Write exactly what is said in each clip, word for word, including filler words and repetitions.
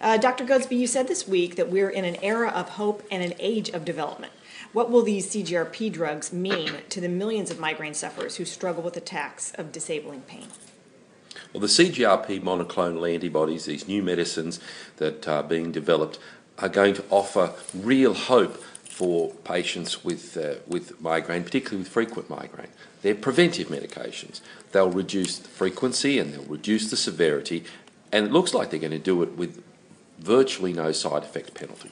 Uh, Doctor Goadsby, you said this week that we're in an era of hope and an age of development. What will these C G R P drugs mean to the millions of migraine sufferers who struggle with attacks of disabling pain? Well, the C G R P monoclonal antibodies, these new medicines that are being developed, are going to offer real hope for patients with, uh, with migraine, particularly with frequent migraine. They're preventive medications. They'll reduce the frequency and they'll reduce the severity, and it looks like they're going to do it with virtually no side effect penalty.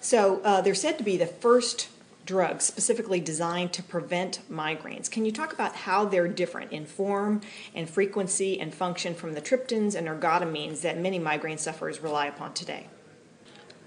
So uh, they're said to be the first drug specifically designed to prevent migraines. Can you talk about how they're different in form and frequency and function from the triptans and ergotamines that many migraine sufferers rely upon today?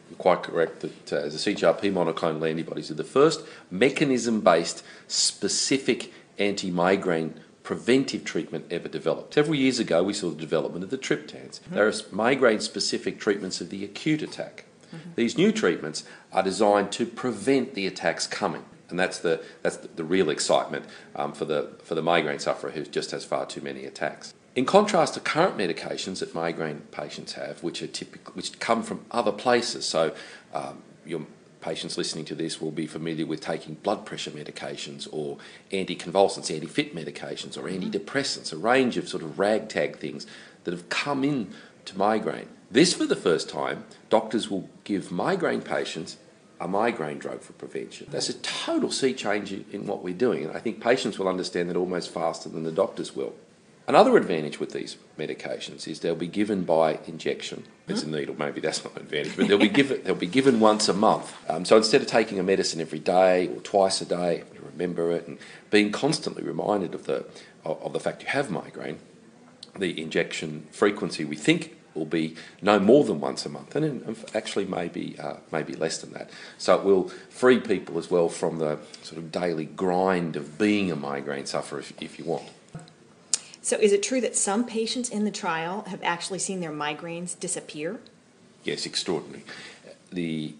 You're quite correct that uh, the C G R P monoclonal antibodies are the first mechanism-based specific anti-migraine preventive treatment ever developed. Several years ago we saw the development of the triptans. Mm-hmm. They're migraine-specific treatments of the acute attack. Mm-hmm. These new treatments are designed to prevent the attacks coming, and that's the, that's the real excitement um, for, the, for the migraine sufferer who just has far too many attacks. In contrast to current medications that migraine patients have, which are typical, which come from other places, so um, your patients listening to this will be familiar with taking blood pressure medications or anticonvulsants, anti-fit medications or antidepressants, a range of sort of ragtag things that have come in to migraine. This, for the first time, doctors will give migraine patients a migraine drug for prevention. That's a total sea change in what we're doing, and I think patients will understand that almost faster than the doctors will. Another advantage with these medications is they'll be given by injection. It's a needle, maybe that's not an advantage, but they'll be given, they'll be given once a month. Um, so instead of taking a medicine every day or twice a day, you remember it, and being constantly reminded of the, of, of the fact you have migraine, the injection frequency we think will be no more than once a month, and in, actually maybe, uh, maybe less than that. So it will free people as well from the sort of daily grind of being a migraine sufferer if, if you want. So is it true that some patients in the trial have actually seen their migraines disappear? Yes, extraordinary. The,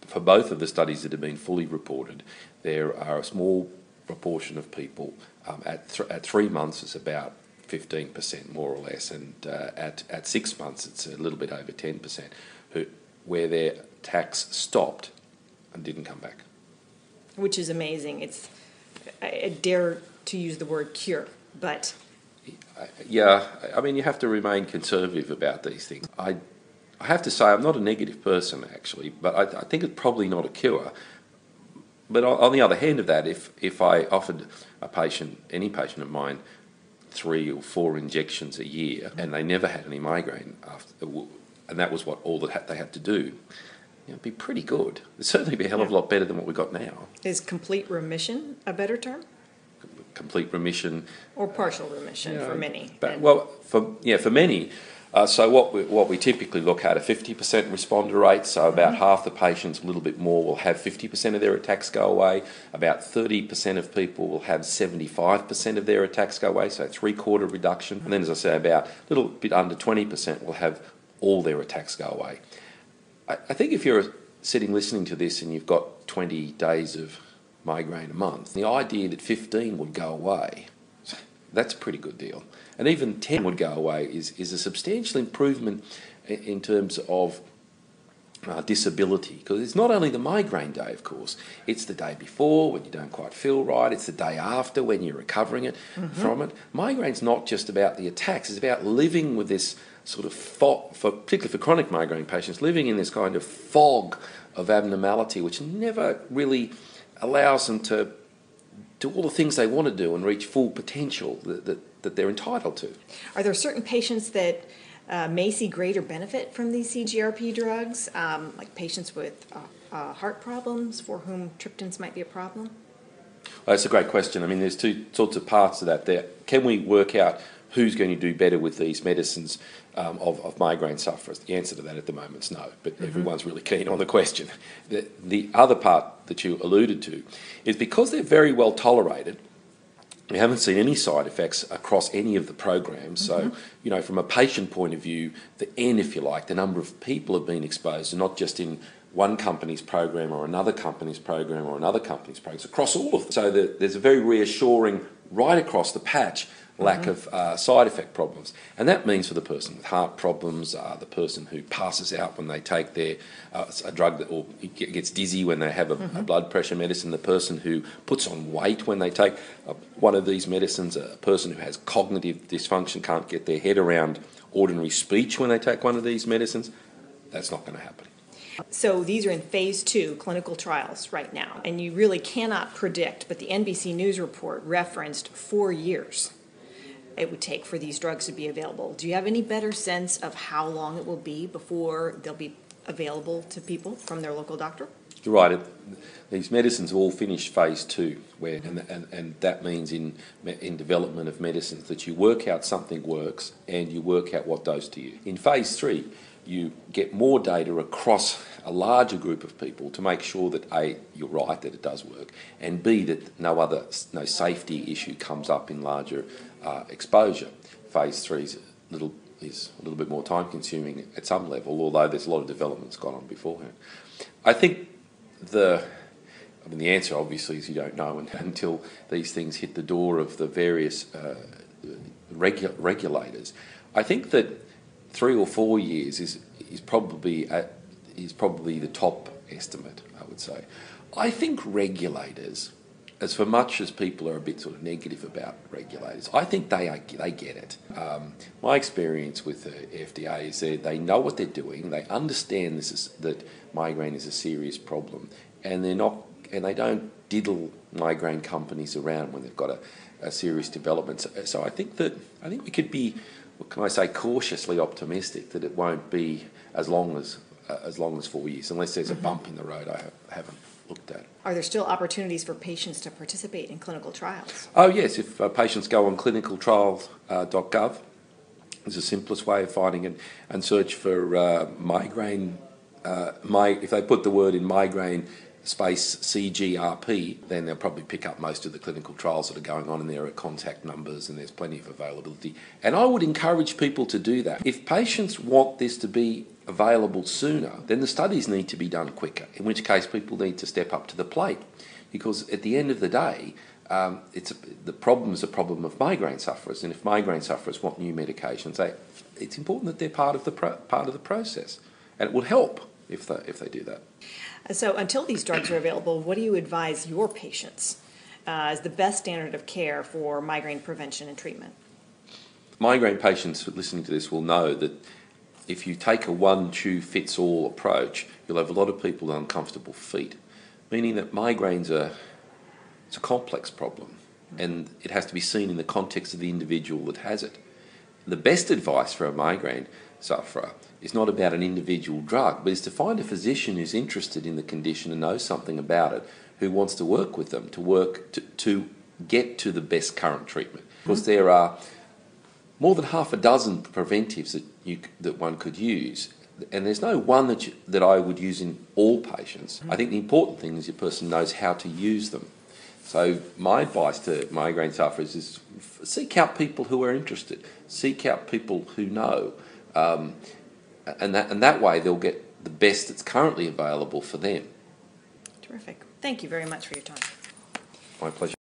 for both of the studies that have been fully reported, there are a small proportion of people, um, at, th at three months it's about fifteen percent more or less, and uh, at, at six months it's a little bit over ten percent, who, where their attacks stopped and didn't come back. Which is amazing. It's, I dare to use the word cure, but... Yeah, I mean, you have to remain conservative about these things. I, I have to say I'm not a negative person, actually, but I, I think it's probably not a cure. But on, on the other hand of that, if, if I offered a patient, any patient of mine, three or four injections a year, and they never had any migraine, after, and that was what all that they had to do, it would be pretty good. It would certainly be a hell of a lot better than what we've got now. Is complete remission a better term? Complete remission, or partial remission, you know, for many. But, well, for yeah, for many. Uh, so what we, what we typically look at are fifty percent responder rates. So about mm-hmm. half the patients, a little bit more, will have fifty percent of their attacks go away. About thirty percent of people will have seventy-five percent of their attacks go away. So three quarter reduction. Mm-hmm. And then, as I say, about a little bit under twenty percent will have all their attacks go away. I, I think if you're sitting listening to this and you've got twenty days of migraine a month, the idea that fifteen would go away, that's a pretty good deal. And even ten would go away is, is a substantial improvement in terms of uh, disability, because it's not only the migraine day, of course, it's the day before when you don't quite feel right, it's the day after when you're recovering it mm-hmm. from it. Migraine's not just about the attacks, it's about living with this sort of fog, for, particularly for chronic migraine patients, living in this kind of fog of abnormality which never really allows them to do all the things they want to do and reach full potential that, that, that they're entitled to. Are there certain patients that uh, may see greater benefit from these C G R P drugs, um, like patients with uh, uh, heart problems for whom triptans might be a problem? Well, that's a great question. I mean, there's two sorts of parts to that. There, can we work out who's going to do better with these medicines um, of, of migraine sufferers? The answer to that at the moment is no, but mm-hmm. everyone's really keen on the question. The, the other part that you alluded to is because they're very well tolerated, we haven't seen any side effects across any of the programs. Mm-hmm. So, you know, from a patient point of view, the N, if you like, the number of people have been exposed, and not just in one company's program or another company's program or another company's program, across all of them. So the, there's a very reassuring right across the patch, lack mm-hmm. of uh, side effect problems. And that means for the person with heart problems, uh, the person who passes out when they take their uh, a drug that or gets dizzy when they have a, mm-hmm. a blood pressure medicine, the person who puts on weight when they take uh, one of these medicines, a person who has cognitive dysfunction, can't get their head around ordinary speech when they take one of these medicines. That's not going to happen. So these are in phase two clinical trials right now, and you really cannot predict, but the N B C News report referenced four years it would take for these drugs to be available. Do you have any better sense of how long it will be before they'll be available to people from their local doctor? You're right. It, these medicines all finish phase two, where and, and, and that means in in development of medicines that you work out something works and you work out what dose to use. In phase three, you get more data across a larger group of people to make sure that A, you're right, that it does work, and B, that no other no safety issue comes up in larger uh, exposure. Phase three is a little is a little bit more time consuming at some level, although there's a lot of developments gone on beforehand. I think the I mean the answer obviously is you don't know until these things hit the door of the various uh, regu- regulators. I think that three or four years is is probably a, is probably the top estimate, I would say. I think regulators, as for much as people are a bit sort of negative about regulators, I think they are, they get it. Um, my experience with the F D A is that they know what they're doing. They understand this is, that migraine is a serious problem, and they're not and they don't diddle migraine companies around when they've got a, a serious development. So, so I think that I think we could be. Well, can I say cautiously optimistic that it won't be as long as uh, as long as four years, unless there's mm-hmm. a bump in the road I ha- haven't looked at. Are there still opportunities for patients to participate in clinical trials? Oh yes, if uh, patients go on clinical trials dot gov, it's the simplest way of finding it, and search for uh, migraine. Uh, my if they put the word in migraine space C G R P, then they'll probably pick up most of the clinical trials that are going on, and there are contact numbers and there's plenty of availability. And I would encourage people to do that. If patients want this to be available sooner, then the studies need to be done quicker, in which case people need to step up to the plate, because at the end of the day, um, it's a, the problem is a problem of migraine sufferers, and if migraine sufferers want new medications, they, it's important that they're part of the pro, part of the process, and it will help if they, if they do that. So until these drugs are available, what do you advise your patients uh, as the best standard of care for migraine prevention and treatment? Migraine patients listening to this will know that if you take a one-shoe-fits-all approach, you'll have a lot of people with uncomfortable feet, meaning that migraines are it's a complex problem, and it has to be seen in the context of the individual that has it. The best advice for a migraine sufferer is not about an individual drug, but is to find a physician who's interested in the condition and knows something about it, who wants to work with them to work to, to get to the best current treatment. Because mm-hmm. there are more than half a dozen preventives that you that one could use, and there's no one that you, that I would use in all patients. Mm-hmm. I think the important thing is your person knows how to use them. So my advice to migraine sufferers is seek out people who are interested, seek out people who know. Um, and, that, and that way they'll get the best that's currently available for them. Terrific. Thank you very much for your time. My pleasure.